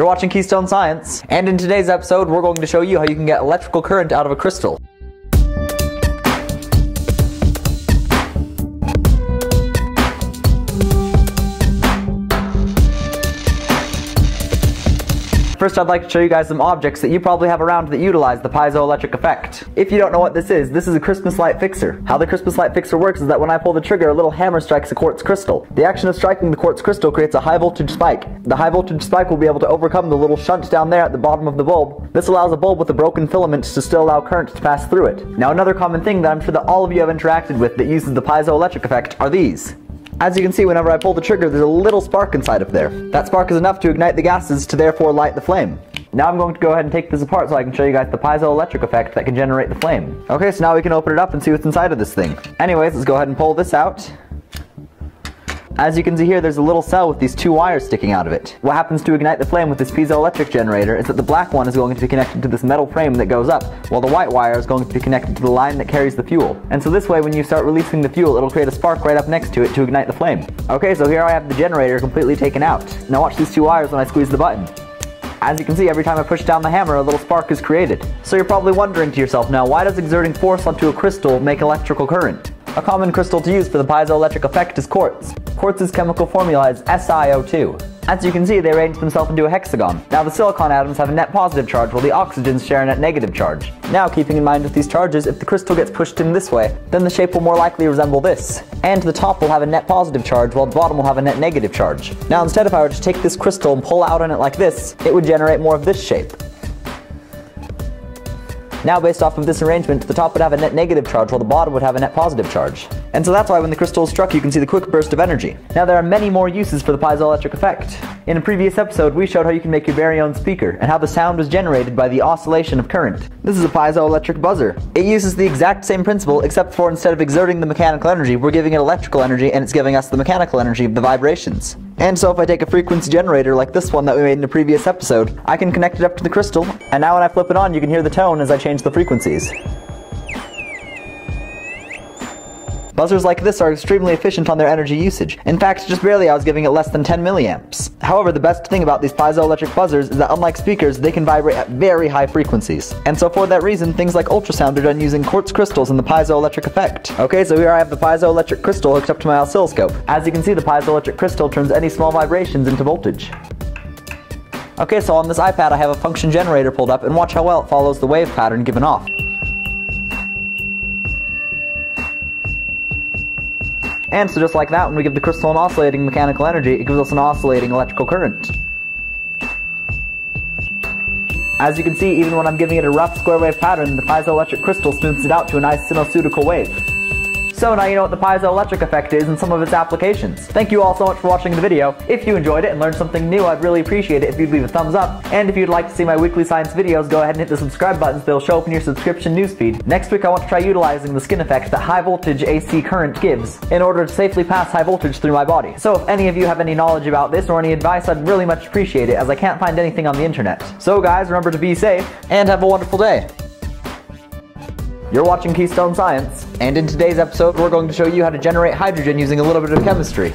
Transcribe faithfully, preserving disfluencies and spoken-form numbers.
You're watching Keystone Science, and in today's episode we're going to show you how you can get electrical current out of a crystal. First, I'd like to show you guys some objects that you probably have around that utilize the piezoelectric effect. If you don't know what this is, this is a Christmas light fixer. How the Christmas light fixer works is that when I pull the trigger, a little hammer strikes a quartz crystal. The action of striking the quartz crystal creates a high voltage spike. The high voltage spike will be able to overcome the little shunt down there at the bottom of the bulb. This allows a bulb with a broken filament to still allow current to pass through it. Now, another common thing that I'm sure that all of you have interacted with that uses the piezoelectric effect are these. As you can see, whenever I pull the trigger, there's a little spark inside of there. That spark is enough to ignite the gases to therefore light the flame. Now I'm going to go ahead and take this apart so I can show you guys the piezoelectric effect that can generate the flame. Okay, so now we can open it up and see what's inside of this thing. Anyways, let's go ahead and pull this out. As you can see here, there's a little cell with these two wires sticking out of it. What happens to ignite the flame with this piezoelectric generator is that the black one is going to be connected to this metal frame that goes up, while the white wire is going to be connected to the line that carries the fuel. And so this way, when you start releasing the fuel, it'll create a spark right up next to it to ignite the flame. Okay, so here I have the generator completely taken out. Now watch these two wires when I squeeze the button. As you can see, every time I push down the hammer, a little spark is created. So you're probably wondering to yourself now, why does exerting force onto a crystal make electrical current? A common crystal to use for the piezoelectric effect is quartz. Quartz's chemical formula is S i O two. As you can see, they arrange themselves into a hexagon. Now the silicon atoms have a net positive charge while the oxygens share a net negative charge. Now keeping in mind with these charges, if the crystal gets pushed in this way, then the shape will more likely resemble this. And the top will have a net positive charge while the bottom will have a net negative charge. Now instead, if I were to take this crystal and pull out on it like this, it would generate more of this shape. Now based off of this arrangement, the top would have a net negative charge while the bottom would have a net positive charge. And so that's why when the crystal is struck you can see the quick burst of energy. Now there are many more uses for the piezoelectric effect. In a previous episode we showed how you can make your very own speaker and how the sound was generated by the oscillation of current. This is a piezoelectric buzzer. It uses the exact same principle except for instead of exerting the mechanical energy we're giving it electrical energy and it's giving us the mechanical energy of the vibrations. And so if I take a frequency generator like this one that we made in a previous episode, I can connect it up to the crystal, and now when I flip it on you can hear the tone as I change the frequencies. Buzzers like this are extremely efficient on their energy usage. In fact, just barely I was giving it less than ten milliamps. However, the best thing about these piezoelectric buzzers is that unlike speakers, they can vibrate at very high frequencies. And so for that reason, things like ultrasound are done using quartz crystals and the piezoelectric effect. Okay, so here I have the piezoelectric crystal hooked up to my oscilloscope. As you can see, the piezoelectric crystal turns any small vibrations into voltage. Okay, so on this iPad I have a function generator pulled up, and watch how well it follows the wave pattern given off. And so just like that, when we give the crystal an oscillating mechanical energy, it gives us an oscillating electrical current. As you can see, even when I'm giving it a rough square wave pattern, the piezoelectric crystal smooths it out to a nice sinusoidal wave. So now you know what the piezoelectric effect is and some of its applications. Thank you all so much for watching the video. If you enjoyed it and learned something new, I'd really appreciate it if you'd leave a thumbs up. And if you'd like to see my weekly science videos, go ahead and hit the subscribe button so they'll show up in your subscription newsfeed. Next week I want to try utilizing the skin effect that high voltage A C current gives in order to safely pass high voltage through my body. So if any of you have any knowledge about this or any advice, I'd really much appreciate it as I can't find anything on the internet. So guys, remember to be safe and have a wonderful day. You're watching Keystone Science, and in today's episode we're going to show you how to generate hydrogen using a little bit of chemistry.